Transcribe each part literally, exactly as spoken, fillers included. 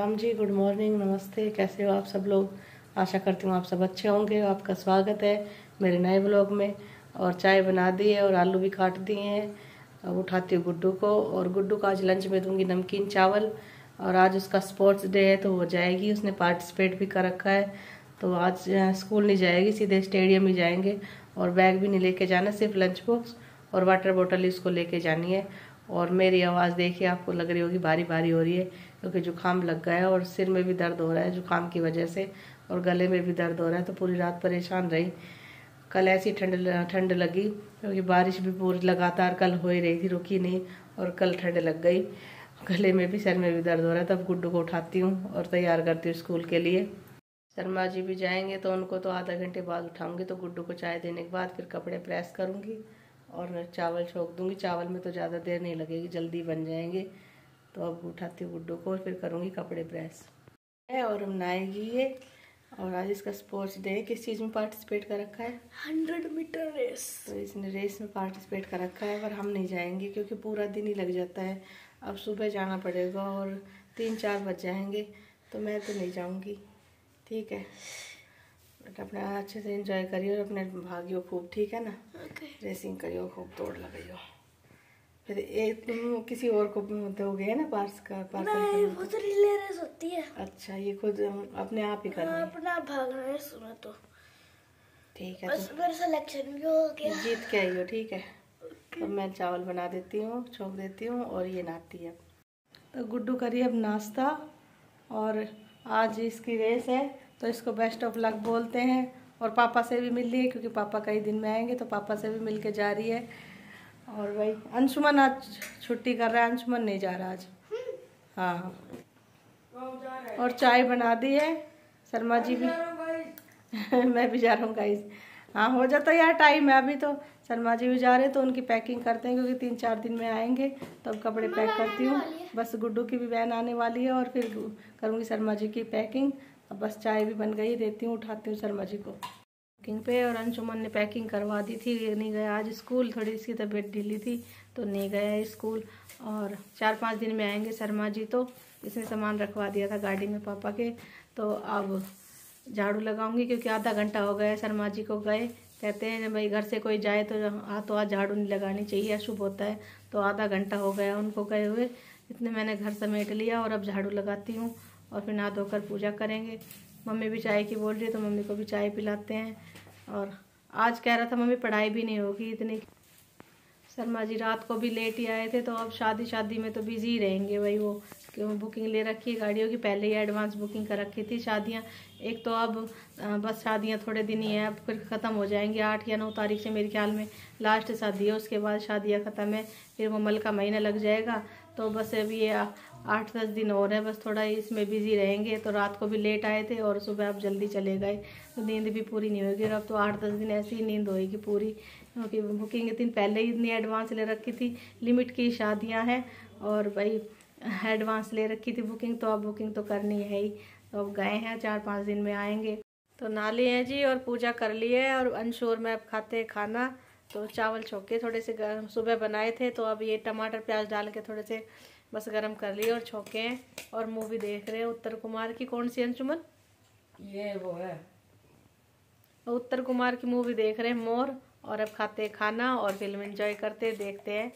Ram ji, good morning, नमस्ते। कैसे हो आप सब लोग? आशा करती हूँ आप सब अच्छे होंगे। आपका स्वागत है मेरे नए ब्लॉग में। और चाय बना दी है और आलू भी काट दिए हैं। अब उठाती हूँ गुड्डू को, और गुड्डू का आज लंच में दूंगी नमकीन चावल। और आज उसका स्पोर्ट्स डे है तो वो जाएगी, उसने पार्टिसिपेट भी कर रखा है। तो आज स्कूल नहीं जाएगी, सीधे स्टेडियम ही जाएंगे। और बैग भी नहीं लेके जाना, सिर्फ लंच बॉक्स और वाटर बॉटल ही उसको लेके जानी है। और मेरी आवाज़ देखिए, आपको लग रही होगी भारी भारी हो रही है, क्योंकि जुकाम लग गया है और सिर में भी दर्द हो रहा है जुकाम की वजह से, और गले में भी दर्द हो रहा है। तो पूरी रात परेशान रही। कल ऐसी ठंड ठंड लगी, क्योंकि बारिश भी पूरी लगातार कल हो ही रही थी, रुकी नहीं, और कल ठंड लग गई। गले में भी सर में भी दर्द हो रहा है। तब गुड्डू को उठाती हूँ और तैयार करती हूँ स्कूल के लिए। शर्मा जी भी जाएंगे तो उनको तो आधा घंटे बाद उठाऊँगी। तो गुड्डू को चाय देने के बाद फिर कपड़े प्रेस करूँगी और चावल छोंक दूँगी। चावल में तो ज़्यादा देर नहीं लगेगी, जल्दी बन जाएंगे। तो अब उठाती हूँ गुड्डू को और फिर करूँगी कपड़े प्रेस। और हम नहाएगी ये। और आज इसका स्पोर्ट्स डे है। किस चीज़ में पार्टिसिपेट कर रखा है? Hundred metre race. तो इसने रेस में पार्टिसिपेट कर रखा है, पर हम नहीं जाएंगे क्योंकि पूरा दिन ही लग जाता है। अब सुबह जाना पड़ेगा और तीन चार बज जाएंगे, तो मैं तो नहीं जाऊँगी। ठीक है, बट अपना अच्छे से एंजॉय करियो और अपने भागियो खूब, ठीक है ना? okay. रेसिंग करियो खूब, दौड़ लगाइयो। फिर एक तुम किसी और को दोगे ना पार्स का पार्सल? वो तो रिले रेस होती है। अच्छा, ये खुद अपने आप ही करना है? अपना भागना है, सुना तो ठीक है। बस तो मेरा सिलेक्शन भी हो गया, जीत के आइयो। ठीक है, okay. तो मैं चावल बना देती हूँ, छोंक देती हूँ और ये नहाती है। तो गुड्डू करिए अब नाश्ता। और आज इसकी रेस है तो इसको बेस्ट ऑफ लक बोलते हैं। और पापा से भी मिल रही है, क्योंकि पापा कई दिन में आएंगे, तो पापा से भी मिल के जा रही है। और भाई अंशुमन आज छुट्टी कर रहा है, अंशुमन नहीं जा रहा आज। हाँ, और चाय बना दी है। शर्मा जी भी मैं भी जा रहा हूँ गाइस। हाँ, हो जाता यार टाइम है अभी। तो शर्मा जी भी जा रहे हैं तो उनकी पैकिंग करते हैं, क्योंकि तीन चार दिन में आएंगे। तो अब कपड़े पैक करती हूँ। बस गुड्डू की भी वैन आने वाली है और फिर करूँगी शर्मा जी की पैकिंग। अब बस चाय भी बन गई, देती हूँ, उठाती हूँ शर्मा जी को पैकिंग पे। और अंशुमन ने पैकिंग करवा दी थी, ये नहीं गया आज स्कूल। थोड़ी इसकी तबीयत ढीली थी तो नहीं गया स्कूल। और चार पाँच दिन में आएंगे शर्मा जी, तो इसने सामान रखवा दिया था गाड़ी में पापा के। तो अब झाड़ू लगाऊंगी, क्योंकि आधा घंटा हो गया शर्मा जी को गए। कहते हैं भाई घर से कोई जाए तो हाथों हाथ झाड़ू नहीं लगानी चाहिए, अशुभ होता है। तो आधा घंटा हो गया उनको गए हुए। इतने मैंने घर समेट लिया और अब झाड़ू लगाती हूँ और फिर नहा धोकर पूजा करेंगे। मम्मी भी चाय की बोल रही है तो मम्मी को भी चाय पिलाते हैं। और आज कह रहा था मम्मी पढ़ाई भी नहीं होगी इतनी। शर्मा जी रात को भी लेट ही आए थे, तो अब शादी शादी में तो बिजी ही रहेंगे भाई वो, क्यों बुकिंग ले रखी है गाड़ियों की, पहले ही एडवांस बुकिंग कर रखी थी शादियां। एक तो अब बस शादियां थोड़े दिन ही हैं, अब फिर ख़त्म हो जाएंगी। आठ या नौ तारीख से मेरे ख्याल में लास्ट शादी है, उसके बाद शादियां ख़त्म है। फिर वो मल का महीना लग जाएगा, तो बस अभी ये आठ दस दिन और है, बस थोड़ा इसमें बिजी रहेंगे। तो रात को भी लेट आए थे और सुबह अब जल्दी चले गए, तो नींद भी पूरी नहीं होगी। और अब तो आठ दस दिन ऐसी ही नींद होएगी पूरी, क्योंकि बुकिंग इतनी पहले ही इतनी एडवांस ले रखी थी। लिमिट की शादियाँ हैं और भाई एडवांस ले रखी थी बुकिंग, तो अब बुकिंग तो करनी है ही। तो अब गए हैं, चार पाँच दिन में आएंगे। तो नहा लिए हैं जी और पूजा कर ली है। और अंशु और मैं अब खाते हैं खाना। तो चावल छोंके थोड़े से गर्म सुबह बनाए थे, तो अब ये टमाटर प्याज डाल के थोड़े से बस गरम कर लिए और छोंके हैं। और मूवी देख रहे हैं उत्तर कुमार की। कौन सी अंशुमन? ये वो है उत्तर कुमार की मूवी देख रहे हैं, मोर। और अब खाते हैं खाना और फिल्म एंजॉय करते देखते हैं।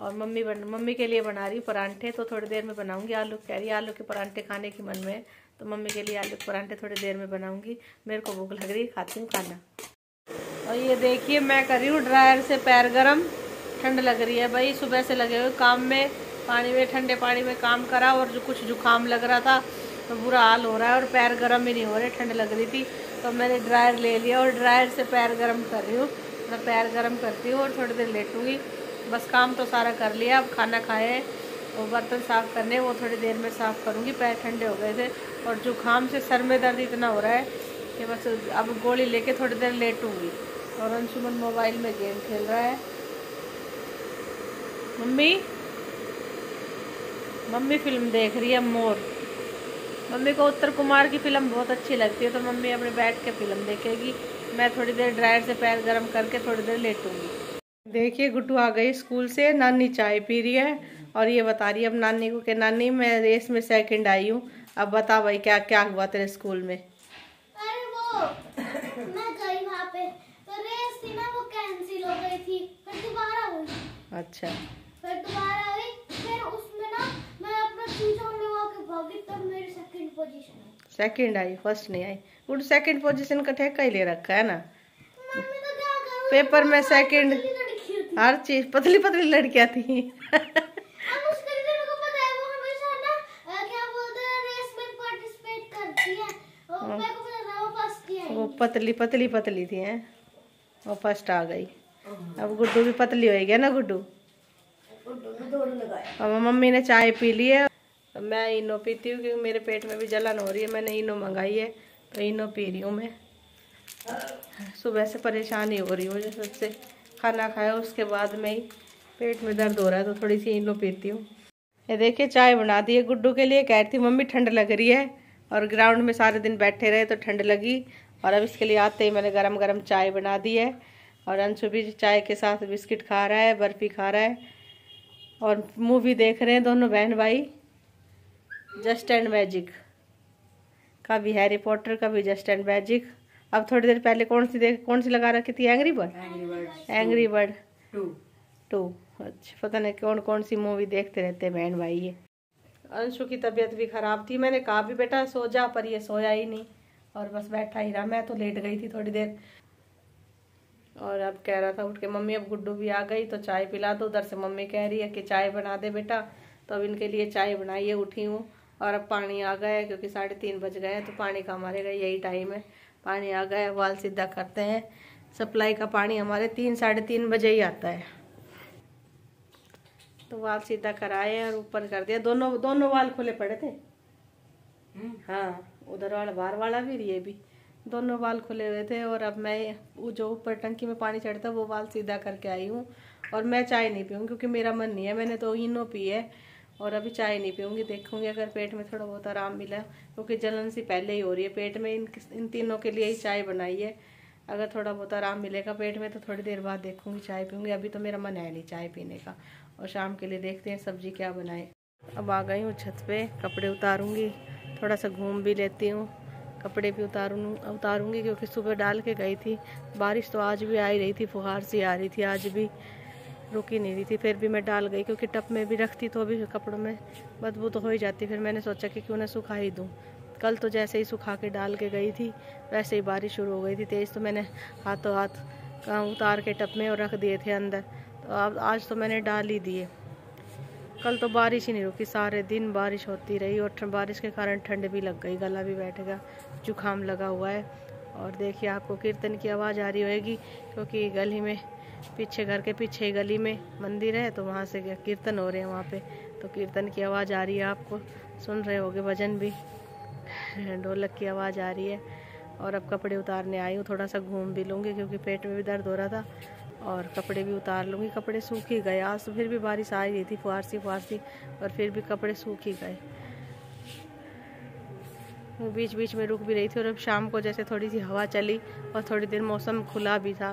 और मम्मी बन मम्मी के लिए बना रही हूँ परांठे, तो थोड़ी देर में बनाऊंगी। आलू कह रही है आलू के परांठे खाने की मन में, तो मम्मी के लिए आलू के परांठे थोड़ी देर में बनाऊंगी। मेरे को भूख लग रही है, खाती हूँ खाना। और ये देखिए मैं कर रही हूँ ड्रायर से पैर गरम, ठंड लग रही है भाई। सुबह से लगे हुए काम में, पानी में, ठंडे पानी में काम करा। और जो कुछ जुकाम लग रहा था तो बुरा हाल हो रहा है, और पैर गर्म ही नहीं हो रहे, ठंड लग रही थी। तो मैंने ड्रायर ले लिया और ड्रायर से पैर गर्म कर रही हूँ। मैं पैर गर्म करती हूँ और थोड़ी देर लेटूँगी। बस काम तो सारा कर लिया, अब खाना खाए और बर्तन साफ़ करने, वो थोड़ी देर में साफ़ करूँगी। पैर ठंडे हो गए थे और जुकाम से सर में दर्द इतना हो रहा है कि बस अब गोली लेके थोड़ी देर लेटूँगी। और अंशुमन मोबाइल में गेम खेल रहा है। मम्मी मम्मी फिल्म देख रही है मोर। मम्मी को उत्तर कुमार की फिल्म बहुत अच्छी लगती है, तो मम्मी अपने बैठ के फिल्म देखेगी। मैं थोड़ी देर ड्रायर से पैर गर्म करके थोड़ी देर लेटूँगी। देखिए गुड्डू आ गई स्कूल से, नानी चाय पी रही है और ये बता रही है अब नानी को कि नानी मैं रेस में सेकंड आई हूँ। अब बता भाई क्या क्या हुआ तेरे स्कूल में। अरे वो मैं गई वहाँ पे तो रेस थी ना, वो कैंसिल हो गई थी, फिर दोबारा हुई। अच्छा फिर दोबारा हुई, फिर उसमें ना मैं अपना चीजों में आके भागी, तब मेरी सेकंड पोजीशन आई। सेकंड आई, फर्स्ट नहीं आई। वो सेकंड पोजीशन का ठेका ही ले रखा है ना पेपर में। सेकंड हर चीज पतली पतली लड़कियां थी। अब उसके लिए मेरे को पता है वो हमेशा ना क्या बोलते हैं रेस में पार्टिसिपेट करती है, और मेरे को पता था वो फर्स्ट की है। वो पतली पतली पतली थी हैं, वो फर्स्ट आ गई। अब गुड्डू भी पतली हो गया ना। गुड्डू अब मम्मी ने चाय पी ली है, मैं इनो पीती हूँ क्योंकि मेरे पेट में भी जलन हो रही है। मैंने इनो मंगाई है तो इनो पी रही हूँ मैं। सुबह से परेशानी हो रही हूँ, सबसे खाना खाया उसके बाद में ही पेट में दर्द हो रहा है, तो थोड़ी सी इनो पीती हूँ। ये देखिए चाय बना दी है गुड्डू के लिए। कह रही थी मम्मी ठंड लग रही है, और ग्राउंड में सारे दिन बैठे रहे तो ठंड लगी, और अब इसके लिए आते ही मैंने गरम गरम चाय बना दी है। और अंशु भी चाय के साथ बिस्किट खा रहा है, बर्फ़ी खा रहा है, और मूवी देख रहे हैं दोनों बहन भाई। जस्ट एंड मैजिक, कभी हैरी पॉटर कभी जस्ट एंड मैजिक। अब थोड़ी देर पहले कौन सी देख कौन सी लगा रखी थी? Angry bird, angry bird two. अच्छा, पता नहीं कौन कौन सी मूवी देखते रहते हैं बहन भाई ये। अंशु की तबीयत भी ख़राब थी, मैंने कहा भी बेटा सो जा, पर ये सोया ही नहीं और बस बैठा ही रहा। मैं तो लेट गई थी थोड़ी देर, और अब कह रहा था उठ के मम्मी अब गुड्डू भी आ गई तो चाय पिला दो। उधर से मम्मी कह रही है कि चाय बना दे बेटा, तो अब इनके लिए चाय बनाइए। उठी हूँ और अब पानी आ गया है क्योंकि साढ़े तीन बज गए हैं, तो पानी का हमारे लिए यही टाइम है। पानी आ गया है, वाल सीधा करते हैं। सप्लाई का पानी हमारे तीन साढ़े तीन बजे ही आता है, तो वाल सीधा कराए और ऊपर कर दिया। दोनों दोनों वाल खुले पड़े थे। हाँ, उधर वाला बाहर वाला भी, ये भी, दोनों वाल खुले हुए थे। और अब मैं वो जो ऊपर टंकी में पानी चढ़ता है वो वाल सीधा करके आई हूँ। और मैं चाय नहीं पीऊँगी क्योंकि मेरा मन नहीं है, मैंने तो इनो पी है और अभी चाय नहीं पीऊँगी। देखूँगी अगर पेट में थोड़ा बहुत आराम मिला, क्योंकि जलन सी पहले ही हो रही है पेट में। इन इन तीनों के लिए ही चाय बनाई है। अगर थोड़ा बहुत आराम मिलेगा पेट में तो थोड़ी देर बाद देखूँगी चाय पीऊँगी, अभी तो मेरा मन है नहीं चाय पीने का। और शाम के लिए देखते हैं सब्जी क्या बनाए। अब आ गई हूँ छत पर, कपड़े उतारूँगी, थोड़ा सा घूम भी लेती हूँ, कपड़े भी उतारूँ उतारूँगी क्योंकि सुबह डाल के गई थी। बारिश तो आज भी आ ही रही थी, फुहार सी आ रही थी, आज भी रुकी नहीं रही थी, फिर भी मैं डाल गई क्योंकि टप में भी रखती तो भी कपड़ों में बदबू तो हो ही जाती। फिर मैंने सोचा कि क्यों ना सुखा ही दूँ। कल तो जैसे ही सुखा के डाल के गई थी वैसे ही बारिश शुरू हो गई थी तेज़, तो मैंने हाथों हाथ उतार के टप में और रख दिए थे अंदर। तो अब आज तो मैंने डाल ही दिए। कल तो बारिश ही नहीं रुकी, सारे दिन बारिश होती रही, और बारिश के कारण ठंड भी लग गई, गला भी बैठ गया, जुकाम लगा हुआ है। और देखिए आपको कीर्तन की आवाज़ आ रही होगी क्योंकि गली में पीछे, घर के पीछे ही गली में मंदिर है, तो वहाँ से कीर्तन हो रहे हैं वहाँ पे, तो कीर्तन की आवाज़ आ रही है, आपको सुन रहे होगे। भजन भी, ढोलक की आवाज़ आ रही है। और अब कपड़े उतारने आई हूँ, थोड़ा सा घूम भी लूँगी क्योंकि पेट में भी दर्द हो रहा था, और कपड़े भी उतार लूँगी। कपड़े सूख ही गए, आज तो फिर भी बारिश आ रही थी फुहारसी फुहारसी, और फिर भी कपड़े सूख ही गए। बीच बीच में रुक भी रही थी, और अब शाम को जैसे थोड़ी सी हवा चली और थोड़ी देर मौसम खुला भी था,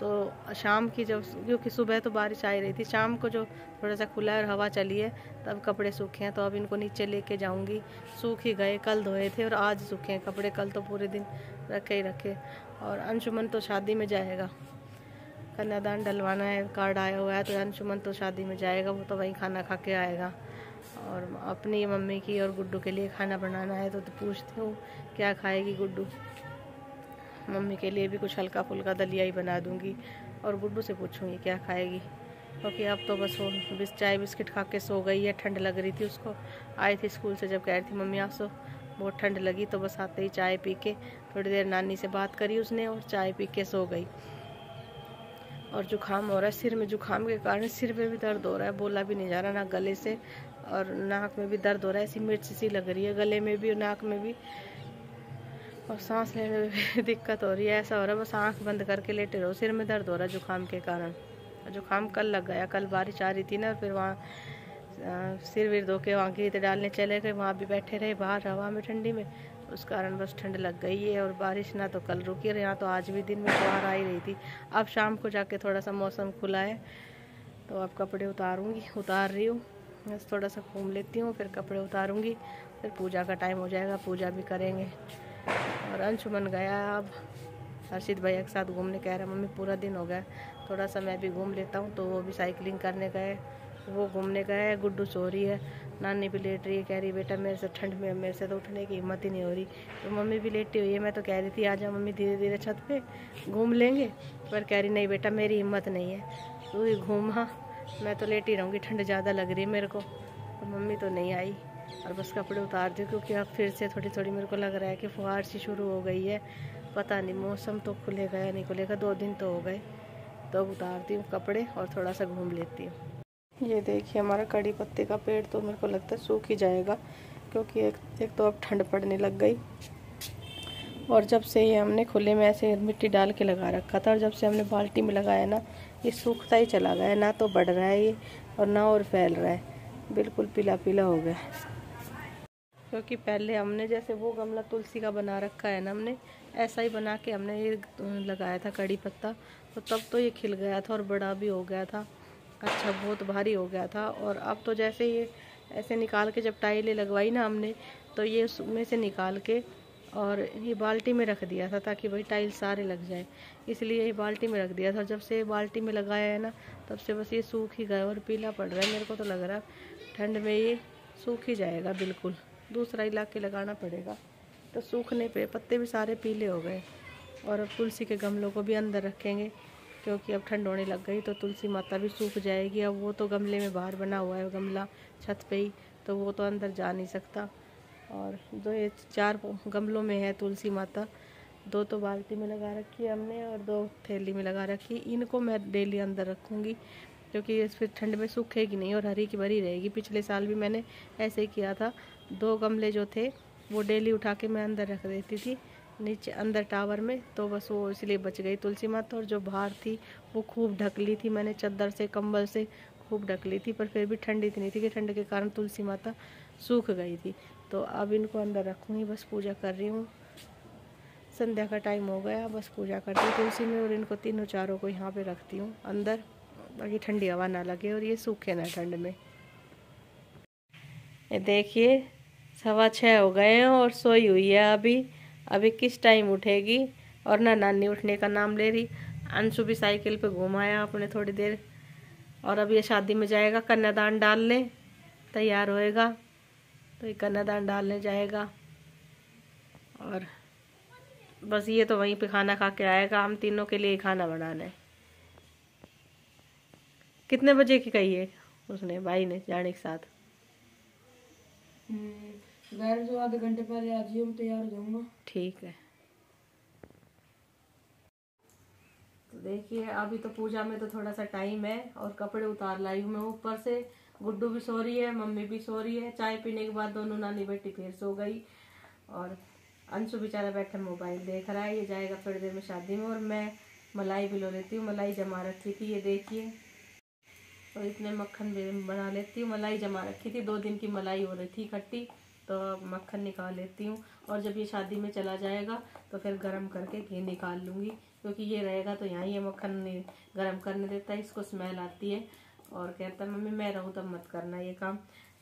तो शाम की जब, क्योंकि सुबह तो बारिश आ रही थी, शाम को जो थोड़ा सा खुला और हवा चली है तब कपड़े सूखे हैं। तो अब इनको नीचे लेके जाऊंगी। सूख ही गए, कल धोए थे और आज सूखे हैं कपड़े, कल तो पूरे दिन रखे ही रखे। और अंशुमन तो शादी में जाएगा, कन्यादान डलवाना है, कार्ड आया हुआ है, तो अंशुमन तो शादी में जाएगा, वो तो वहीं खाना खा के आएगा। और अपनी मम्मी की और गुड्डू के लिए खाना बनाना है, तो, तो पूछती हूँ क्या खाएगी गुड्डू। मम्मी के लिए भी कुछ हल्का फुल्का दलिया ही बना दूँगी, और गुड्डू से पूछूँगी क्या खाएगी, क्योंकि अब तो बस वो बिस चाय बिस्किट खा के सो गई है। ठंड लग रही थी उसको, आई थी स्कूल से जब कह रही थी मम्मी आप सो, बहुत ठंड लगी, तो बस आते ही चाय पी के थोड़ी देर नानी से बात करी उसने, और चाय पी के सो गई। और जुकाम हो रहा है, सिर में जुकाम के कारण सिर में भी दर्द हो रहा है, बोला भी नहीं जा रहा, ना गले से, और नाक में भी दर्द हो रहा है, ऐसी मिर्च सी लग रही है गले में भी और नाक में भी, और सांस लेने में भी दिक्कत हो रही है। ऐसा हो रहा है बस आंख बंद करके लेटे रहो, सिर में दर्द हो रहा है जुकाम के कारण। जुकाम कल लग गया, कल बारिश आ रही थी ना, फिर वहाँ सिर विर धो के वहाँ गीत डालने चले गए, वहाँ भी बैठे रहे बाहर हवा में ठंडी में, उस कारण बस ठंड लग गई है। और बारिश ना तो कल रुकी रही, यहाँ तो आज भी दिन में बाहर आ ही रही थी। अब शाम को जाके थोड़ा सा मौसम खुला है, तो अब कपड़े उतारूँगी, उतार रही हूँ, बस थोड़ा सा घूम लेती हूँ, फिर कपड़े उतारूँगी। फिर पूजा का टाइम हो जाएगा, पूजा भी करेंगे। और अंशुमन गया अब हर्षित भैया के साथ घूमने, कह रहा मम्मी पूरा दिन हो गया, थोड़ा सा मैं भी घूम लेता हूँ। तो वो भी साइकिलिंग करने गए, वो घूमने गए। गुड्डू सो रही है, नानी भी लेट रही है, कह रही बेटा मेरे से ठंड में मेरे से तो उठने की हिम्मत ही नहीं हो रही। तो मम्मी भी लेटी हुई है, मैं तो कह रही थी आ जाओ मम्मी धीरे धीरे छत पे घूम लेंगे, पर कह रही नहीं बेटा मेरी हिम्मत नहीं है, तू ही घूमा, मैं तो लेट ही रहूँगी, ठंड ज़्यादा लग रही है मेरे को। तो मम्मी तो नहीं आई और बस कपड़े उतार दी, क्योंकि अब फिर से थोड़ी थोड़ी मेरे को लग रहा है कि फुहार सी शुरू हो गई है, पता नहीं मौसम तो खुलेगा या नहीं खुलेगा, दो दिन तो हो गए। तो उतारती हूँ कपड़े और थोड़ा सा घूम लेती हूँ। ये देखिए हमारा कड़ी पत्ते का पेड़ तो मेरे को लगता है सूख ही जाएगा, क्योंकि एक एक तो अब ठंड पड़ने लग गई, और जब से ये हमने खुले में ऐसे मिट्टी डाल के लगा रखा था, और जब से हमने बाल्टी में लगाया ना, ये सूखता ही चला गया, ना तो बढ़ रहा है ये और ना और फैल रहा है, बिल्कुल पीला पीला हो गया। क्योंकि पहले हमने जैसे वो गमला तुलसी का बना रखा है ना, हमने ऐसा ही बना के हमने ये लगाया था कड़ी पत्ता, तो तब तो ये खिल गया था और बड़ा भी हो गया था, अच्छा बहुत भारी हो गया था। और अब तो जैसे ये ऐसे निकाल के जब टाइलें लगवाई ना हमने, तो ये उसमें से निकाल के और ये बाल्टी में रख दिया था, ताकि भाई टाइल सारे लग जाए, इसलिए ये बाल्टी में रख दिया था। जब से बाल्टी में लगाया है ना, तब से बस ये सूख ही गया और पीला पड़ रहा है, मेरे को तो लग रहा है ठंड में ये सूख ही जाएगा बिल्कुल, दूसरा ही ला के लगाना पड़ेगा। तो सूखने पे पत्ते भी सारे पीले हो गए, और अब तुलसी के गमलों को भी अंदर रखेंगे, क्योंकि अब ठंड होने लग गई तो तुलसी माता भी सूख जाएगी। अब वो तो गमले में बाहर बना हुआ है गमला छत पे ही, तो वो तो अंदर जा नहीं सकता। और दो ये चार गमलों में है तुलसी माता, दो तो बाल्टी में लगा रखी है हमने और दो थैली में लगा रखी। इनको मैं डेली अंदर रखूँगी, क्योंकि ये फिर ठंड में सूखेगी नहीं और हरी की भरी रहेगी। पिछले साल भी मैंने ऐसे ही किया था, दो गमले जो थे वो डेली उठा के मैं अंदर रख देती थी नीचे अंदर टावर में, तो बस वो इसलिए बच गई तुलसी माता। और जो बाहर थी वो खूब ढक ली थी मैंने, चादर से कंबल से खूब ढक ली थी, पर फिर भी ठंड इतनी थी कि ठंड के कारण तुलसी माता सूख गई थी। तो अब इनको अंदर रखूँगी, बस पूजा कर रही हूँ, संध्या का टाइम हो गया, बस पूजा करती हूँ तुलसी में, और इनको तीनों चारों को यहाँ पर रखती हूँ अंदर, ताकि ठंडी हवा ना लगे और ये सूखे ना ठंड में। ये देखिए सवा छः हो गए हैं और सोई हुई है अभी, अभी किस टाइम उठेगी, और ना नानी उठने का नाम ले रही। अंशु भी साइकिल पे घुमाया अपने थोड़ी देर, और अब ये शादी में जाएगा कन्यादान डालने, तैयार होएगा तो ये कन्यादान डालने जाएगा। और बस ये तो वहीं पे खाना खा के आएगा, हम तीनों के लिए खाना बनाना है। कितने बजे की कही है उसने भाई ने जाने के साथ, घर जो आधे घंटे पहले आ जाइए, मैं तैयार हो जाऊंगा। ठीक है, तो देखिए अभी तो पूजा में तो थोड़ा सा टाइम है, और कपड़े उतार लाई हूँ मैं ऊपर से। गुड्डू भी सो रही है, मम्मी भी सो रही है, चाय पीने के बाद दोनों नानी बेटी फिर सो गई। और अंशु बेचारा बैठा मोबाइल देख रहा है, ये जाएगा थोड़ी देर में शादी में। और मैं मलाई भी लो लेती हूँ, मलाई जमा रखी थी ये देखिए, और इतने मक्खन भी बना लेती हूँ। मलाई जमा रखी थी, दो दिन की मलाई हो रही थी इकट्ठी, तो मक्खन निकाल लेती हूँ। और जब ये शादी में चला जाएगा तो फिर गरम करके घी निकाल लूँगी, क्योंकि ये रहेगा तो यहाँ ये मक्खन नहीं गरम करने देता है, इसको स्मेल आती है और कहता है मम्मी मैं रहूँ तब मत करना ये काम।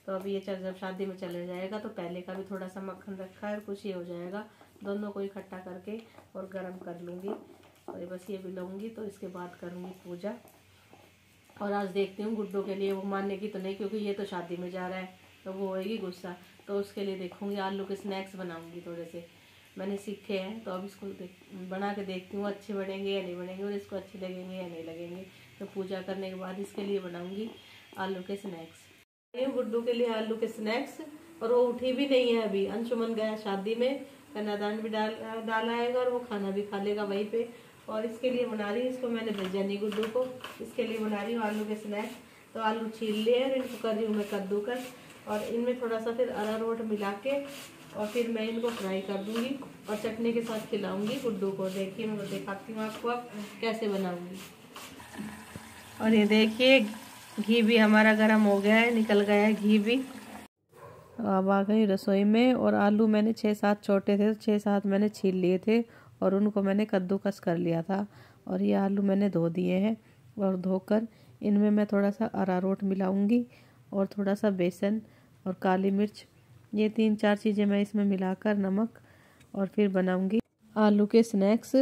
तो अभी ये चल जब शादी में चले जाएगा तो पहले का भी थोड़ा सा मक्खन रखा है और कुछ ये हो जाएगा, दोनों को इकट्ठा करके और गर्म कर लूँगी। और बस ये भी लूँगी, तो इसके बाद करूँगी पूजा। और आज देखती हूँ गुड्डू के लिए, वो मानने की तो नहीं, क्योंकि ये तो शादी में जा रहा है तो वो होएगी गुस्सा, तो उसके लिए देखूँगी आलू के स्नैक्स बनाऊँगी, थोड़े से मैंने सीखे हैं तो अब इसको बना के देखती हूँ अच्छे बनेंगे या नहीं बनेंगे, और इसको अच्छे लगेंगे या नहीं लगेंगे। तो पूजा करने के बाद इसके लिए बनाऊँगी आलू के स्नैक्स, गुड्डू के लिए आलू के स्नैक्स। और वो उठी भी नहीं है अभी, अंशुमन गया शादी में, कन्यादान भी डाल डाला आएगा और वो खाना भी खा लेगा वहीं पर। और इसके लिए बना रही हूँ, इसको मैंने भेजा नहीं गुड्डू को, इसके लिए बना रही हूँ आलू के स्नैक्स। तो आलू छील लिए और इनको कर रही हूँ मैं कद्दूकस, और इनमें थोड़ा सा फिर अरारोट मिला के और फिर मैं इनको फ्राई कर दूँगी और चटनी के साथ खिलाऊँगी गुड्डू को। देखिए मैं दिखाती हूँ आपको अब कैसे बनाऊँगी। और ये देखिए घी भी हमारा गर्म हो गया है, निकल गया है घी भी। अब आ गई रसोई में, और आलू मैंने छः सात छोटे थे तो छः सात मैंने छील लिए थे और उनको मैंने कद्दूकस कर लिया था। और ये आलू मैंने धो दिए हैं, और धोकर इनमें मैं थोड़ा सा अरारोट मिलाऊंगी और थोड़ा सा बेसन और काली मिर्च ये तीन चार चीज़ें मैं इसमें मिलाकर नमक और फिर बनाऊंगी आलू के स्नैक्स।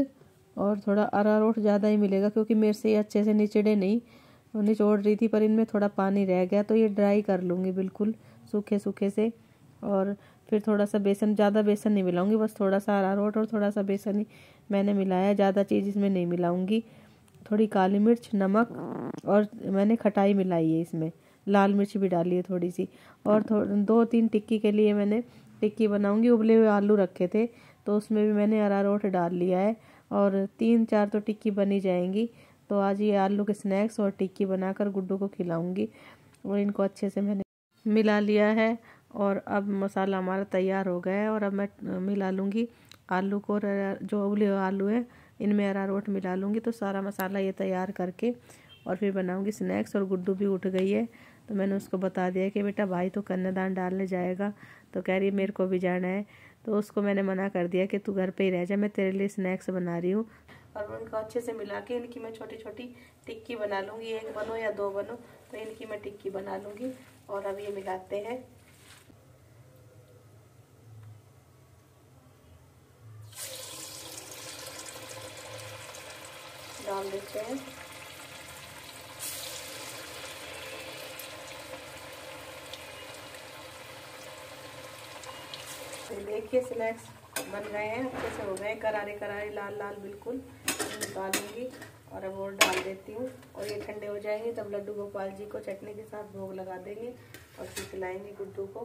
और थोड़ा अरारोट ज़्यादा ही मिलेगा क्योंकि मेरे से ये अच्छे से निचड़े नहीं, निचोड़ रही थी पर इनमें थोड़ा पानी रह गया, तो ये ड्राई कर लूँगी बिल्कुल सूखे सूखे से। और फिर थोड़ा सा बेसन, ज़्यादा बेसन नहीं मिलाऊंगी, बस थोड़ा सा अरारोट और थोड़ा सा बेसन ही मैंने मिलाया, ज़्यादा चीज़ इसमें नहीं मिलाऊंगी। थोड़ी काली मिर्च, नमक और मैंने खटाई मिलाई है, इसमें लाल मिर्च भी डाली है थोड़ी सी। और थो, दो तीन टिक्की के लिए मैंने टिक्की बनाऊंगी। उबले हुए आलू रखे थे तो उसमें भी मैंने अरारोट डाल लिया है और तीन चार तो टिक्की बनी जाएंगी। तो आज ये आलू के स्नैक्स और टिक्की बनाकर गुड्डू को खिलाऊंगी। और इनको अच्छे से मैंने मिला लिया है और अब मसाला हमारा तैयार हो गया है। और अब मैं मिला लूँगी आलू को, जो उबले हुए आलू है इनमें अरारोट मिला लूँगी। तो सारा मसाला ये तैयार करके और फिर बनाऊँगी स्नैक्स। और गुड्डू भी उठ गई है तो मैंने उसको बता दिया कि बेटा भाई तो कन्यादान डालने जाएगा, तो कह रही है मेरे को भी जाना है। तो उसको मैंने मना कर दिया कि तू घर पे ही रह जा, मैं तेरे लिए स्नैक्स बना रही हूँ। और उनको अच्छे से मिला के इनकी मैं छोटी छोटी टिक्की बना लूँगी, एक बनो या दो बनो तो इनकी मैं टिक्की बना लूँगी। और अब ये मिलाते हैं। डाल देते हैं तो देखिए स्नैक्स बन गए हैं, अच्छे से हो गए, करारे करारे लाल लाल बिल्कुल। निकालूंगी और अब और डाल देती हूँ और ये ठंडे हो जाएंगे, तब लड्डू गोपाल जी को चटनी के साथ भोग लगा देंगे और फिर खिलाएंगे गुड्डू को।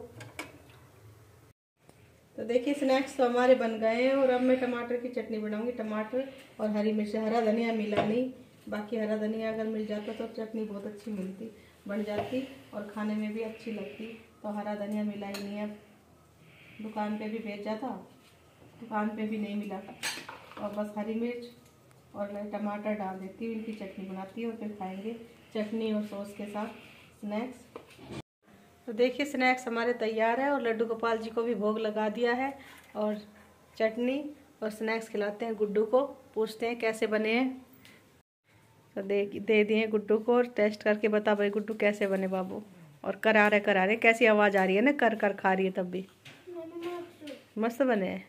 तो देखिए स्नैक्स तो हमारे बन गए हैं। और अब मैं टमाटर की चटनी बनाऊंगी। टमाटर और हरी मिर्च, हरा धनिया मिला नहीं, बाकी हरा धनिया अगर मिल जाता तो चटनी बहुत अच्छी मिलती, बन जाती और खाने में भी अच्छी लगती। तो हरा धनिया मिला ही नहीं, अब दुकान पे भी भेजा था, दुकान पे भी नहीं मिला था। और बस हरी मिर्च और टमाटर डाल देती हूँ, इनकी चटनी बनाती हूँ और फिर खाएंगे चटनी और सॉस के साथ स्नैक्स। तो देखिए स्नैक्स हमारे तैयार है और लड्डू गोपाल जी को भी भोग लगा दिया है। और चटनी और स्नैक्स खिलाते हैं गुड्डू को, पूछते हैं कैसे बने हैं। तो दे दे दिए गुड्डू को और टेस्ट करके बता भाई गुड्डू कैसे बने बाबू। और करारे करारे कैसी आवाज़ आ रही है ना, कर कर खा रही है तब भी मस्त बने हैं।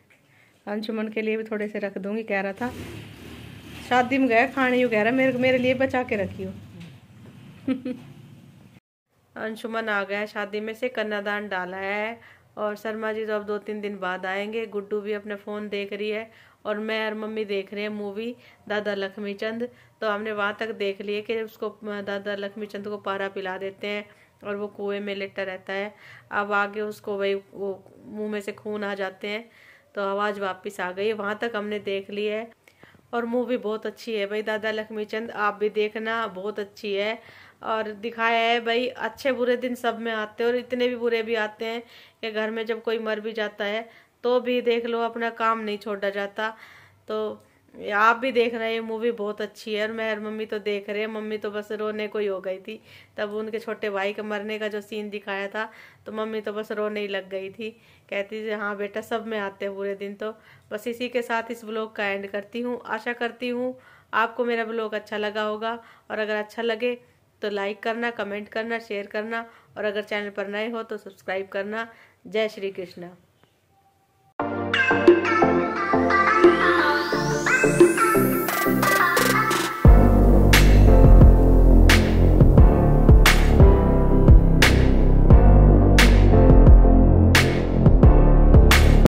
अंशुमन के लिए भी थोड़े से रख दूंगी, कह रहा था शादी में गया खाने यू कह रहा मेरे मेरे लिए बचा के रखियो। अंशुमन आ गया शादी में से, कन्यादान डाला है। और शर्मा जी तो अब दो तीन दिन बाद आएंगे। गुड्डू भी अपने फ़ोन देख रही है और मैं और मम्मी देख रहे हैं मूवी दादा लक्ष्मी चंद। तो हमने वहाँ तक देख लिए कि उसको दादा लक्ष्मी चंद को पारा पिला देते हैं और वो कुएं में लेटा रहता है। अब आगे उसको वही वो मुंह में से खून आ जाते हैं, तो आवाज़ वापस आ गई। वहाँ तक हमने देख ली है और मूवी बहुत अच्छी है भाई दादा लक्ष्मी चंद, आप भी देखना, बहुत अच्छी है। और दिखाया है भाई अच्छे बुरे दिन सब में आते हैं और इतने भी बुरे भी आते हैं कि घर में जब कोई मर भी जाता है तो भी देख लो अपना काम नहीं छोड़ा जाता। तो आप भी देख रहे हैं मूवी बहुत अच्छी है। और मैं और मम्मी तो देख रहे हैं, मम्मी तो बस रोने को ही हो गई थी। तब उनके छोटे भाई के मरने का जो सीन दिखाया था तो मम्मी तो बस रोने ही लग गई थी, कहती थी हाँ बेटा सब में आते हैं बुरे दिन। तो बस इसी के साथ इस ब्लॉग का एंड करती हूँ। आशा करती हूँ आपको मेरा ब्लॉग अच्छा लगा होगा और अगर अच्छा लगे तो लाइक करना, कमेंट करना, शेयर करना और अगर चैनल पर नए हो तो सब्सक्राइब करना। जय श्री कृष्णा।